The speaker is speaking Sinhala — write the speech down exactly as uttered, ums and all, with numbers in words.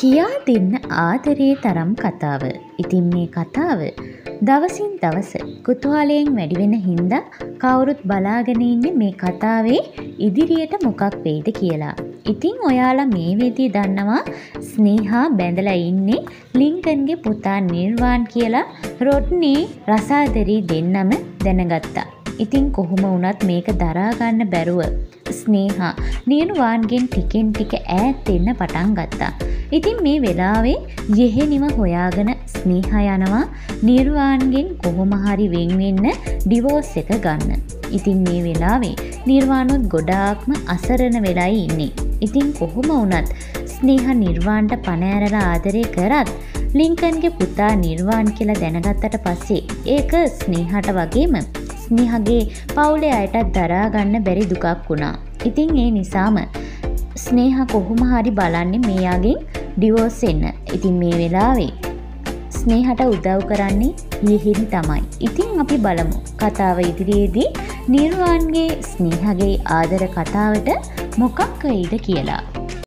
කියා දෙන්න ආදරේ තරම් කතාව. ඉතින් මේ කතාව දවසින් දවස කුතුහලයෙන් වැඩි වෙන හින්දා කවුරුත් බලාගෙන ඉන්නේ මේ කතාවේ ඉදිරියට මොකක් වෙයිද කියලා. ඉතින් ඔයාලා මේ වෙදී දන්නවා ස්නේහා බැඳලා ඉන්නේ ලින්කන්ගේ පුතා නිර්වාන් කියලා රොඩ්නී රසාදරී දෙන්නම දැනගත්තා. ඉතින් කොහොම වුණත් මේක දරා ගන්න බැරුව ස්නේහා නිර්වාන්ගෙන් ටිකෙන් ටික ඈත් වෙන්න පටන් ගත්තා. ඉතින් මේ වෙලාවේ යෙහෙනිම හොයාගෙන ස්නේහා යනවා නිර්වාන්ගෙන් කොහොම හරි වෙන් වෙන්න ඩිවෝස් එක ගන්න. ඉතින් මේ වෙලාවේ නිර්වාණුත් ගොඩාක්ම අසරණ වෙලා ඉන්නේ. ඉතින් කොහොම වුණත් ස්නේහා නිර්වාණ්ට පණ ඇරලා ආදරේ කරත් ලින්කන්ගේ පුතා නිර්වාන් කියලා දැනගත්තට පස්සේ ඒක ස්නේහාට වගේම ස්නේහාගේ පවුලේ අයටත් දරා ගන්න බැරි දුකක් වුණා. ඉතින් ඒ නිසාම ස්නේහා කොහොම හරි බලන්නේ මෙයාගෙන් ඩිවෝස් වෙන්න. ඉතින් මේ වෙලාවේ ස්නේහාට උදව් කරන්නේ යෙහෙනි තමයි. ඉතින් අපි බලමු කතාව ඉදිරියේදී නිර්වාන්ගේ ස්නේහාගේ ආදර කතාවට මොකක් වෙයිද කියලා.